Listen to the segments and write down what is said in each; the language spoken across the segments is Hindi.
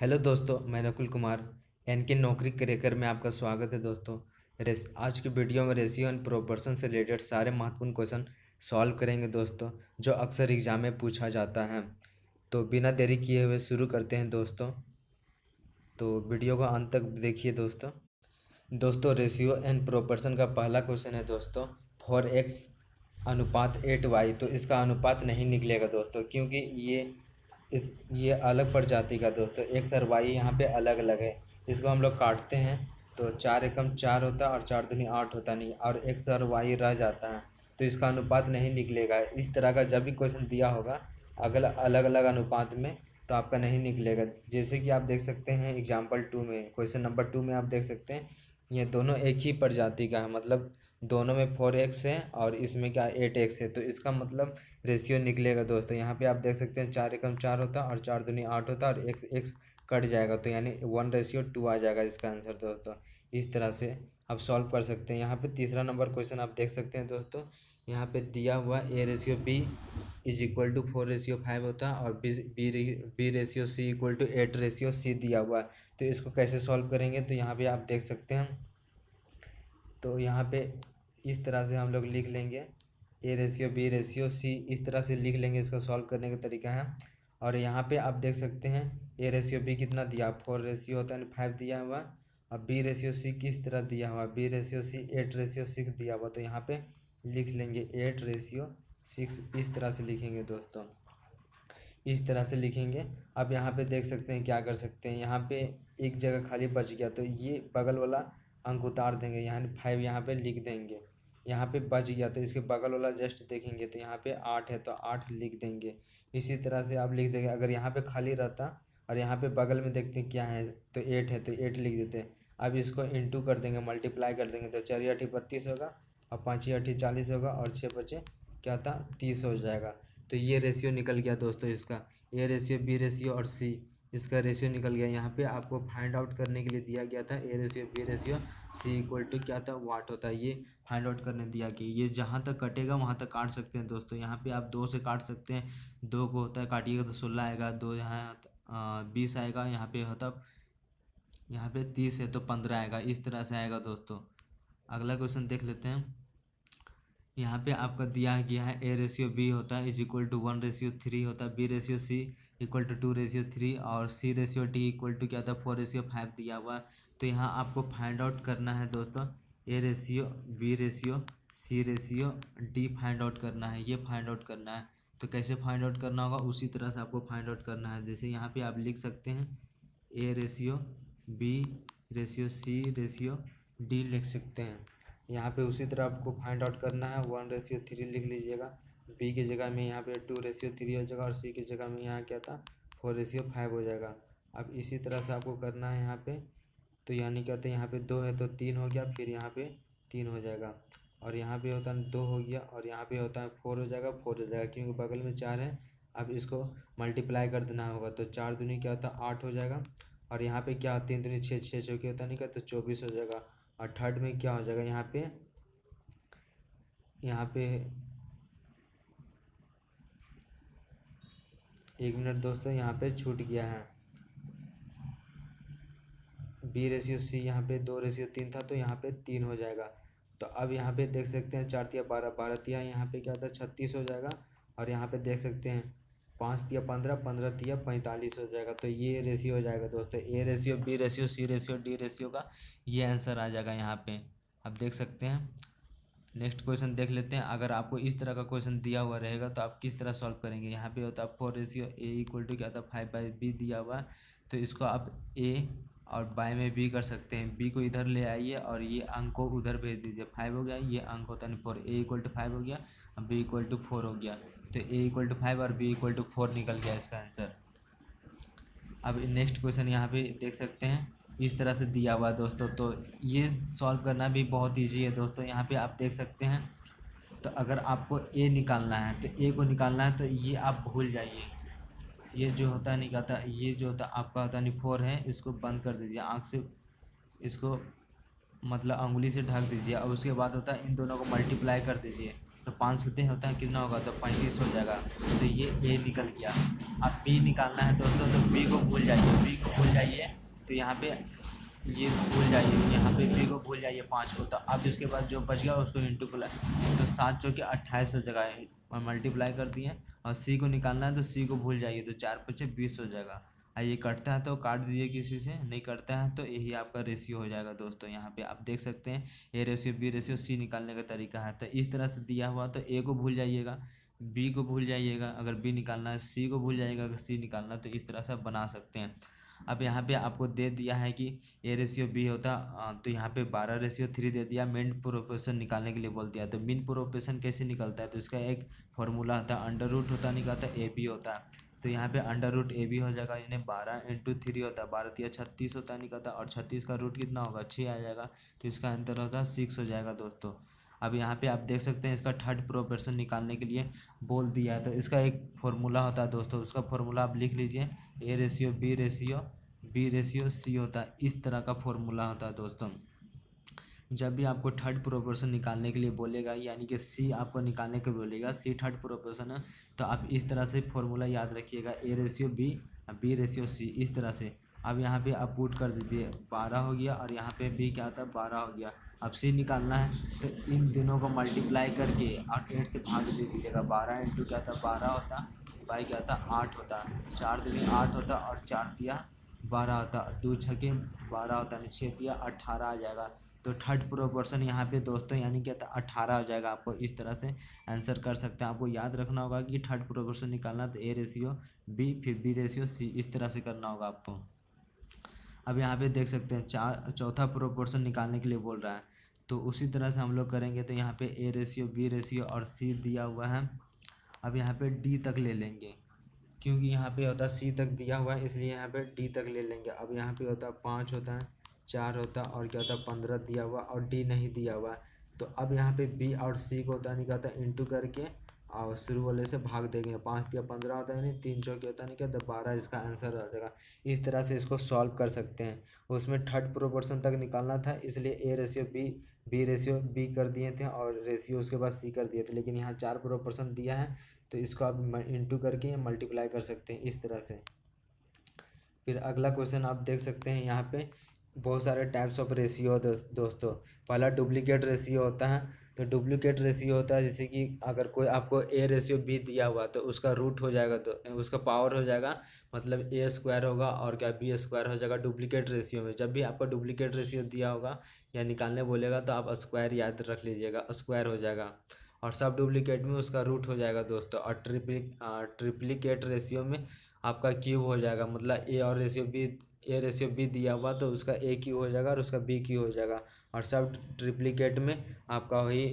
हेलो दोस्तों, मैं नकुल कुमार एनके नौकरी क्रेकर में आपका स्वागत है। दोस्तों आज की वीडियो में रेशियो एंड प्रोपोर्शन से रिलेटेड सारे महत्वपूर्ण क्वेश्चन सॉल्व करेंगे दोस्तों, जो अक्सर एग्जाम में पूछा जाता है। तो बिना देरी किए हुए शुरू करते हैं दोस्तों। तो वीडियो को अंत तक देखिए दोस्तों। रेशियो एंड प्रोपोर्शन का पहला क्वेश्चन है दोस्तों, 4x अनुपात 8y। तो इसका अनुपात नहीं निकलेगा दोस्तों, क्योंकि ये अलग पड़ जाती का दोस्तों। x और y यहाँ पे अलग अलग है। इसको हम लोग काटते हैं तो 4 एकम 4 होता है और 4 दूनी 8 होता नहीं, और x और y रह जाता है। तो इसका अनुपात नहीं निकलेगा। इस तरह का जब भी क्वेश्चन दिया होगा अलग अलग अनुपात में, तो आपका नहीं निकलेगा। जैसे कि आप देख सकते हैं एग्जाम्पल 2 में, क्वेश्चन नंबर 2 में आप देख सकते हैं ये दोनों एक ही प्रजाति का है। मतलब दोनों में 4x है और इसमें क्या 8x है। तो इसका मतलब रेशियो निकलेगा दोस्तों। यहाँ पे आप देख सकते हैं 4 एकम 4 होता और 4 दूनी 8 होता और x कट जाएगा, तो यानी 1:2 आ जाएगा इसका आंसर दोस्तों। इस तरह से आप सॉल्व कर सकते हैं। यहाँ पे तीसरा नंबर क्वेश्चन आप देख सकते हैं दोस्तों। यहाँ पे दिया हुआ a रेशियो b = 4 रेशियो 5 होता और b ratio c = 8 ratio c दिया हुआ है। तो इसको कैसे सॉल्व करेंगे, तो यहाँ पे आप देख सकते हैं। तो यहाँ पे इस तरह से हम लोग लिख लेंगे a ratio b ratio c, इस तरह से लिख लेंगे। इसको सॉल्व करने का तरीका है। और यहाँ पे आप देख सकते हैं a रेशियो b कितना दिया, 4 रेशियो होता है 5 दिया हुआ, और b रेशियो c किस तरह दिया हुआ, b रेशियो c 8 रेशियो 6 दिया हुआ। तो यहाँ पे लिख लेंगे 8 रेशियो 6, इस तरह से लिखेंगे दोस्तों। इस तरह से लिखेंगे। अब यहाँ पे देख सकते हैं क्या कर सकते हैं, यहाँ पे एक जगह खाली बच गया तो ये बगल वाला अंक उतार देंगे, यानी 5 यहाँ पे लिख देंगे। यहाँ पे बच गया तो इसके बगल वाला जस्ट देखेंगे तो यहाँ पे 8 है, तो 8 लिख देंगे। इसी तरह से आप लिख देंगे। अगर यहाँ पे खाली रहता और यहाँ पे बगल में देखते हैं क्या है, तो 8 है, तो 8 लिख देते हैं। अब इसको इंटू कर देंगे, मल्टीप्लाई कर देंगे, तो 4 × 8 = 32 होगा और 5 × 8 = 40 होगा और 6 × 5 क्या था 30 हो जाएगा। तो ये रेशियो निकल गया दोस्तों। इसका a रेशियो b रेशियो और c इसका रेशियो निकल गया। यहाँ पे आपको फाइंड आउट करने के लिए दिया गया था a ratio b ratio c = क्या था वाट होता है। ये फाइंड आउट करने दिया कि ये जहाँ तक कटेगा वहाँ तक काट सकते हैं दोस्तों। यहाँ पे आप 2 से काट सकते हैं, 2 को होता है काटिएगा तो 16 आएगा, 2 यहाँ 20 आएगा, यहाँ पे होता यहाँ पे 30 है तो 15 आएगा। इस तरह से आएगा दोस्तों। अगला क्वेश्चन देख लेते हैं। यहाँ पे आपका दिया गया है a रेशियो b होता है = 1:3 होता है, b रेशियो c = 2:3 और c रेशियो d = क्या था 4 रेशियो 5 दिया हुआ। तो यहाँ आपको फाइंड आउट करना है दोस्तों, a ratio b ratio c ratio d find out करना है। ये फाइंड आउट करना है तो कैसे फाइंड आउट करना होगा, उसी तरह से आपको फाइंड आउट करना है। जैसे यहाँ पे आप लिख सकते हैं a ratio b ratio c ratio d लिख सकते हैं। यहाँ पे उसी तरह आपको फाइंड आउट करना है। 1:3 लिख लीजिएगा, b की जगह में यहाँ पे 2:3 हो जाएगा और c की जगह में यहाँ क्या था 4:5 हो जाएगा। अब इसी तरह से आपको करना है यहाँ पे। तो यानी क्या होता है, यहाँ पे 2 है तो 3 हो गया, फिर यहाँ पे 3 हो जाएगा, और यहाँ पे होता है 2 हो गया, और यहाँ पे होता है 4 हो जाएगा, 4 हो जाएगा क्योंकि बगल में 4 है। अब इसको मल्टीप्लाई कर देना होगा तो 4 दूनी क्या होता 8 हो जाएगा, और यहाँ पे क्या 3 दूनी 6 चौके होता नहीं क्या तो 24 हो जाएगा, और 3rd में क्या हो जाएगा यहाँ पे एक मिनट दोस्तों, यहाँ पे छूट गया है b रेशियो c यहाँ पे 2:3 था तो यहाँ पे 3 हो जाएगा। तो अब यहाँ पे देख सकते हैं 4 × 12 = 12 यहाँ पे क्या था 36 हो जाएगा, और यहाँ पे देख सकते हैं 5 × 15 = 15 हो जाएगा। तो ये रेशियो हो जाएगा दोस्तों। a ratio b ratio c ratio d ratio का ये आंसर आ जाएगा। यहाँ पे आप देख सकते हैं। नेक्स्ट क्वेश्चन देख लेते हैं। अगर आपको इस तरह का क्वेश्चन दिया हुआ रहेगा तो आप किस तरह सॉल्व करेंगे। यहाँ पे होता है 4 रेशियो a = क्या था 5/b दिया हुआ, तो इसको आप a और बाय में b कर सकते हैं। b को इधर ले आइए और ये अंक को उधर भेज दीजिए, 5 हो गया, ये अंक होता नहीं 4, a = 5 हो गया और b = 4 हो गया। तो a = 5 और b = 4 निकल गया इसका आंसर। अब नेक्स्ट क्वेश्चन यहाँ पे देख सकते हैं, इस तरह से दिया हुआ दोस्तों। तो ये सॉल्व करना भी बहुत ईजी है दोस्तों। यहाँ पे आप देख सकते हैं। तो अगर आपको a निकालना है तो a को निकालना है तो ये आप भूल जाइए, ये जो होता है निकालता ये जो होता आपका होता नहीं 4 है, इसको बंद कर दीजिए आँख से, इसको मतलब अंगुली से ढक दीजिए, और उसके बाद होता है इन दोनों को मल्टीप्लाई कर दीजिए। तो 5 से होता है कितना होगा तो 35 हो जाएगा। तो ये a निकल गया। अब b निकालना है दोस्तों तो b को भूल जाइए, चाहिए तो यहाँ पे ये भूल जाइए, यहाँ पे बी को भूल जाइए 5 को। तो अब इसके बाद जो बच गया उसको इंटू प्लाई, तो 7 चौके 28 हो जाएगा, मल्टीप्लाई कर दिए। और सी को निकालना है तो सी को भूल जाइए, तो 4 × 5 = 20 हो जाएगा। ये कटता है तो काट दीजिए किसी से, नहीं कटता है तो यही आपका रेशियो हो जाएगा। दोस्तों यहाँ पे आप देख सकते हैं A ratio B ratio C निकालने का तरीका है। तो इस तरह से दिया हुआ तो ए को भूल जाइएगा, बी को भूल जाइएगा अगर बी निकालना है, सी को भूल जाइएगा अगर सी निकालना, तो इस तरह से बना सकते हैं। अब यहाँ पे आपको दे दिया है कि ए रेशियो बी होता तो यहाँ पे 12:3 दे दिया, मेन प्रोपोर्शन निकालने के लिए बोल दिया। तो मेन प्रोपोर्शन कैसे निकलता है तो इसका एक फॉर्मूला होता है, अंडर रूट होता निकलता है ए बी होता है। तो यहाँ पे अंडर रूट ए बी हो जाएगा, यानी 12 × 3 होता है, 12×3 = 36 होता निकलता, और 36 का रूट कितना होगा 6 आ जाएगा, तो इसका अंतर होता है 6 हो जाएगा। दोस्तों अब यहाँ पे आप देख सकते हैं इसका थर्ड प्रोपोर्शन निकालने के लिए बोल दिया है। तो इसका एक फॉर्मूला होता है दोस्तों, उसका फॉर्मूला आप लिख लीजिए, A ratio B ratio B ratio C होता है, इस तरह का फॉर्मूला होता है। दोस्तों जब भी आपको थर्ड प्रोपोर्शन निकालने के लिए बोलेगा, यानी कि सी आपको निकालने के लिए बोलेगा, सी थर्ड प्रोपोर्शन है, तो आप इस तरह से फॉर्मूला याद रखिएगा, A ratio B B ratio C, इस तरह से। अब यहाँ पे आप पुट कर दीजिए, 12 हो गया और यहाँ पे बी क्या होता है 12 हो गया। अब सी निकालना है तो इन दिनों को मल्टीप्लाई करके 8 से भाग दे दीजिएगा, 12 × क्या था 12 होता, बाई क्या था 8 होता, 4 × 8 होता और 4 × 12 होता, 2 × 6 = 12 होता, 6 × 18 आ जाएगा। तो थर्ड प्रोपोर्शन यहाँ पे दोस्तों यानी क्या था 18 हो जाएगा। आपको इस तरह से आंसर कर सकते हैं। आपको याद रखना होगा कि थर्ड प्रोपोर्शन निकालना तो ए रेशियो बी फिर बी रेशियो सी, इस तरह से करना होगा आपको। अब यहाँ पे देख सकते हैं चौथा प्रोपोर्शन निकालने के लिए बोल रहा है, तो उसी तरह से हम लोग करेंगे। तो यहाँ पे ए रेशियो बी रेशियो और सी दिया हुआ है। अब यहाँ पे डी तक ले लेंगे, क्योंकि यहाँ पे होता सी तक दिया हुआ है इसलिए यहाँ पे डी तक ले लेंगे। अब यहाँ पे होता 5 होता है, 4 होता और क्या होता 15 दिया हुआ और डी नहीं दिया हुआ। तो अब यहाँ पे बी और सी को होता नहीं क्या होता इंटू करके और शुरू वाले से भाग देंगे, 5×3 = 15 होता है, यानी 3 चौके होता नहीं क्या होता 12, इसका आंसर हो जाएगा। इस तरह से इसको सॉल्व कर सकते हैं। उसमें थर्ड प्रोपोर्शन तक निकालना था इसलिए ए रेशियो बी कर दिए थे और रेशियो उसके बाद सी कर दिए थे, लेकिन यहाँ 4 प्रोपोर्शन दिया है तो इसको आप इंटू करके मल्टीप्लाई कर सकते हैं इस तरह से। फिर अगला क्वेश्चन आप देख सकते हैं, यहाँ पे बहुत सारे टाइप्स ऑफ रेशियो दोस्तों। पहला डुप्लीकेट रेशियो होता है, तो डुप्लीकेट रेशियो होता है जैसे कि अगर कोई आपको ए रेशियो बी दिया हुआ तो उसका रूट हो जाएगा, तो उसका पावर हो जाएगा, मतलब a² होगा और क्या b² हो जाएगा। डुप्लीकेट रेशियो में जब भी आपको डुप्लीकेट रेशियो दिया होगा या निकालने बोलेगा तो आप स्क्वायर याद रख लीजिएगा, स्क्वायर हो जाएगा। और सब डुप्लीकेट में उसका रूट हो जाएगा दोस्तों। और ट्रिप्लीकेट रेशियो में आपका क्यूब हो जाएगा, मतलब ए रेशियो बी दिया हुआ तो उसका ए क्यू हो जाएगा और उसका बी क्यू हो जाएगा। और सब ट्रिप्लीकेट में आपका वही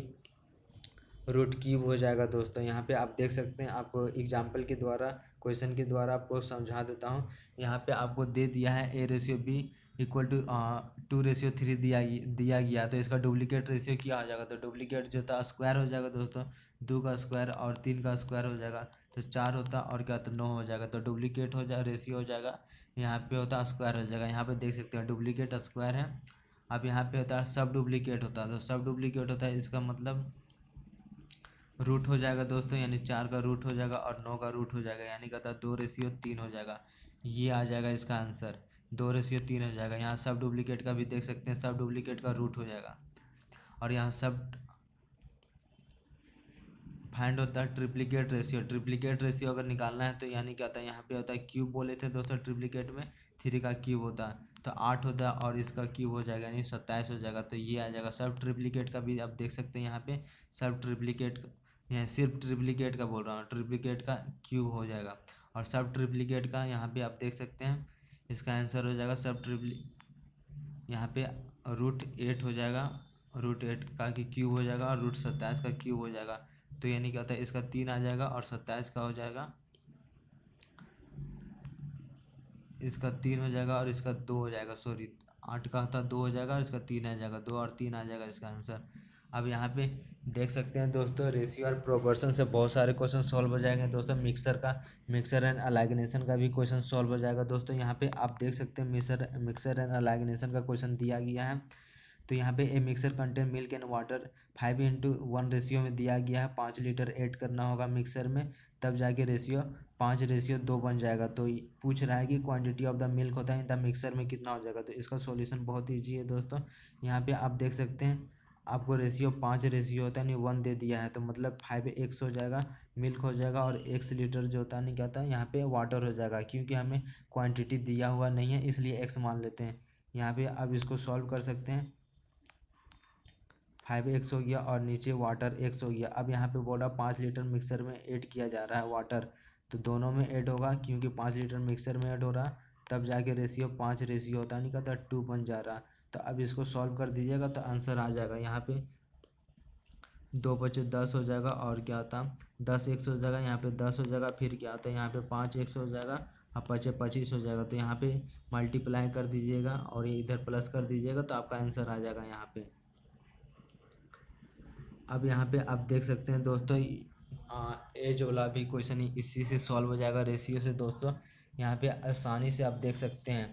रूट क्यूब हो जाएगा। दोस्तों यहाँ पे आप देख सकते हैं, आपको एग्जाम्पल के द्वारा क्वेश्चन के द्वारा आपको समझा देता हूँ। यहाँ पे आपको दे दिया है ए रेशियो बी = 2/3 दिया गया, तो इसका डुप्लीकेट रेशियो क्या हो जाएगा, तो डुप्लीकेट जो था स्क्वायर हो जाएगा दोस्तों, 2 का स्क्वायर और 3 का स्क्वायर हो जाएगा, तो 4 होता और क्या तो 9 हो जाएगा। तो डुप्लीकेट हो जाए रेशियो हो जाएगा, यहाँ पे होता स्क्वायर हो जाएगा। यहाँ पे देख सकते हैं डुप्लीकेट स्क्वायर है। अब यहाँ पे होता है सब डुप्लीकेट होता है, तो सब डुप्लीकेट होता है इसका मतलब रूट हो जाएगा दोस्तों, यानी 4 का रूट हो जाएगा और 9 का रूट हो जाएगा, यानी कहता 2/3 हो जाएगा। ये आ जाएगा इसका आंसर, 2/3 हो जाएगा। यहाँ सब डुप्लीकेट का भी देख सकते हैं, सब डुप्लीकेट का रूट हो जाएगा। और यहाँ सब फाइंड होता है ट्रिप्लीकेट रेशियो। ट्रिप्लीकेट रेशियो अगर निकालना है तो यानी क्या होता है, यहाँ पे होता है क्यूब बोले थे दोस्तों, ट्रिप्लीकेट में 3 का क्यूब होता है तो 8 होता है और इसका क्यूब हो जाएगा यानी 27 हो जाएगा। तो ये आ जाएगा। सब ट्रिप्लीकेट का भी आप देख सकते हैं, यहाँ पे सब ट्रिप्लीकेट यहाँ सिर्फ ट्रिप्लीकेट का बोल रहा हूँ, ट्रिप्लीकेट का क्यूब हो जाएगा। और सब ट्रिप्लीकेट का यहाँ पर आप देख सकते हैं इसका आंसर हो जाएगा यहाँ पे √8 हो जाएगा, √8 का क्यूब हो जाएगा और √27 का क्यूब हो जाएगा। तो यानी क्या होता है इसका 3 आ जाएगा और 27 का हो जाएगा, इसका 3 हो जाएगा और इसका 2 हो जाएगा, सॉरी 8 का होता 2 हो जाएगा और इसका 3 आ जाएगा, 2 और 3 आ जाएगा इसका आंसर। अब यहाँ पे देख सकते हैं दोस्तों, रेशियो और प्रोपोर्शन से बहुत सारे क्वेश्चन सॉल्व हो जाएंगे दोस्तों। मिक्सर एंड अलाइगनेशन का भी क्वेश्चन सॉल्व हो जाएगा दोस्तों। यहाँ पे आप देख सकते हैं मिक्सर एंड अलाइगनेशन का क्वेश्चन दिया गया है, तो यहाँ पे a mixture contain milk and water 5:1 ratio में दिया गया है। 5 लीटर ऐड करना होगा मिक्सर में, तब जाके रेशियो 5:2 बन जाएगा। तो पूछ रहा है कि क्वांटिटी ऑफ द मिल्क होता है इन द मिक्सर में कितना हो जाएगा। तो इसका सॉल्यूशन बहुत ईजी है दोस्तों। यहाँ पे आप देख सकते हैं आपको रेशियो 5:1 होता है नहीं 1 दे दिया है, तो मतलब 5x हो जाएगा मिल्क हो जाएगा और x लीटर जो होता है नहीं क्या होता है यहाँ पे वाटर हो जाएगा, क्योंकि हमें क्वांटिटी दिया हुआ नहीं है इसलिए x मान लेते हैं। यहाँ पे अब इसको सॉल्व कर सकते हैं, 5x हो गया और नीचे वाटर x हो गया। अब यहाँ पे बोला 5 लीटर मिक्सर में ऐड किया जा रहा है वाटर, तो दोनों में ऐड होगा क्योंकि 5 लीटर मिक्सर में ऐड हो रहा, तब जाके रेशियो 5:2 होता नहीं कहता 2 बन जा रहा। तो अब इसको सॉल्व कर दीजिएगा तो आंसर आ जाएगा। यहाँ पे 2 × 5 = 10 हो जाएगा और क्या होता 10x हो जाएगा, यहाँ पे 10 हो जाएगा, फिर क्या होता है यहाँ पे 5x हो जाएगा और 5×25 हो जाएगा। तो यहाँ पे मल्टीप्लाई कर दीजिएगा और ये इधर प्लस कर दीजिएगा तो आपका आंसर आ जाएगा यहाँ पे। अब यहाँ पे आप देख सकते हैं दोस्तों एज वाला भी क्वेश्चन इसी से सॉल्व हो जाएगा रेशियो से दोस्तों। यहाँ पे आसानी से आप देख सकते हैं,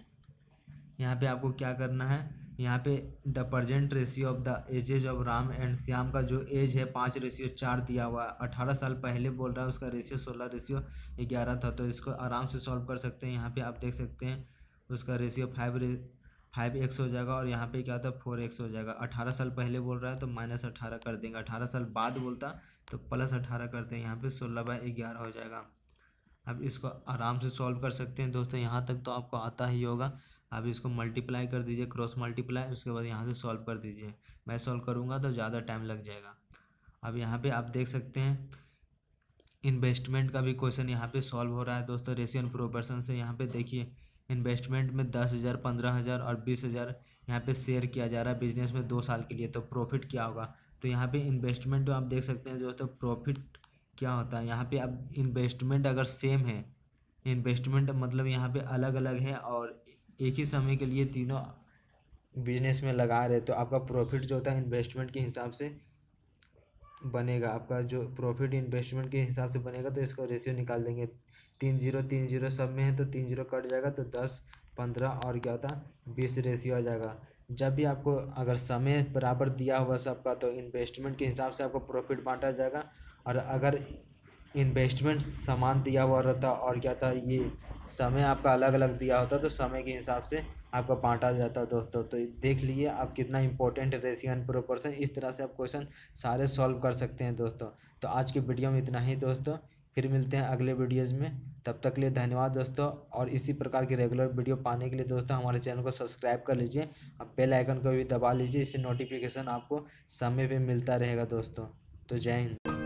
यहाँ पे आपको क्या करना है, यहाँ पे the present ratio of the ages of Ram and Shyam का जो एज है 5:4 दिया हुआ है। 18 साल पहले बोल रहा है, उसका रेशियो 16:11 था, तो इसको आराम से सॉल्व कर सकते हैं। यहाँ पे आप देख सकते हैं उसका रेशियो 5x हो जाएगा और यहाँ पे क्या होता है 4x हो जाएगा। 18 साल पहले बोल रहा है तो -18 कर देंगे, 18 साल बाद बोलता तो +18 करते हैं, यहाँ पे 16/11 हो जाएगा। अब इसको आराम से सॉल्व कर सकते हैं दोस्तों, यहाँ तक तो आपको आता ही होगा। अब इसको मल्टीप्लाई कर दीजिए, क्रॉस मल्टीप्लाई, उसके बाद यहाँ से सॉल्व कर दीजिए। मैं सॉल्व करूँगा तो ज़्यादा टाइम लग जाएगा। अब यहाँ पर आप देख सकते हैं इन्वेस्टमेंट का भी क्वेश्चन यहाँ पर सॉल्व हो रहा है दोस्तों रेशियो एंड प्रोपोर्शन से। यहाँ पर देखिए इन्वेस्टमेंट में 10,000, 15,000 और 20,000 यहाँ पे शेयर किया जा रहा है बिजनेस में 2 साल के लिए, तो प्रॉफिट क्या होगा। तो यहाँ पे इन्वेस्टमेंट आप देख सकते हैं दोस्तों प्रॉफिट क्या होता है। यहाँ पे अब इन्वेस्टमेंट अगर सेम है, इन्वेस्टमेंट मतलब यहाँ पे अलग अलग है और एक ही समय के लिए तीनों बिजनेस में लगा रहे, तो आपका प्रॉफिट जो होता है इन्वेस्टमेंट के हिसाब से बनेगा। आपका जो प्रॉफिट इन्वेस्टमेंट के हिसाब से बनेगा तो इसका रेशियो निकाल देंगे। 30 30 सब में है तो 0 कट जाएगा, तो 10, 15 और क्या होता 20 रेशियो आ जाएगा। जब भी आपको अगर समय बराबर दिया हुआ सबका तो इन्वेस्टमेंट के हिसाब से आपको प्रॉफिट बांटा जाएगा, और अगर इन्वेस्टमेंट सामान दिया हुआ रहता और क्या था ये समय आपका अलग अलग दिया होता तो समय के हिसाब से आपका बांटा जाता दोस्तों। तो देख लीजिए आप कितना इंपॉर्टेंट रेशियो एंड प्रोपोर्शन, इस तरह से आप क्वेश्चन सारे सॉल्व कर सकते हैं दोस्तों। तो आज के वीडियो में इतना ही दोस्तों, फिर मिलते हैं अगले वीडियोज़ में, तब तक के लिए धन्यवाद दोस्तों। और इसी प्रकार के रेगुलर वीडियो पाने के लिए दोस्तों हमारे चैनल को सब्सक्राइब कर लीजिए और बेल आइकन को भी दबा लीजिए, इससे नोटिफिकेशन आपको समय पर मिलता रहेगा दोस्तों। तो जय हिंद।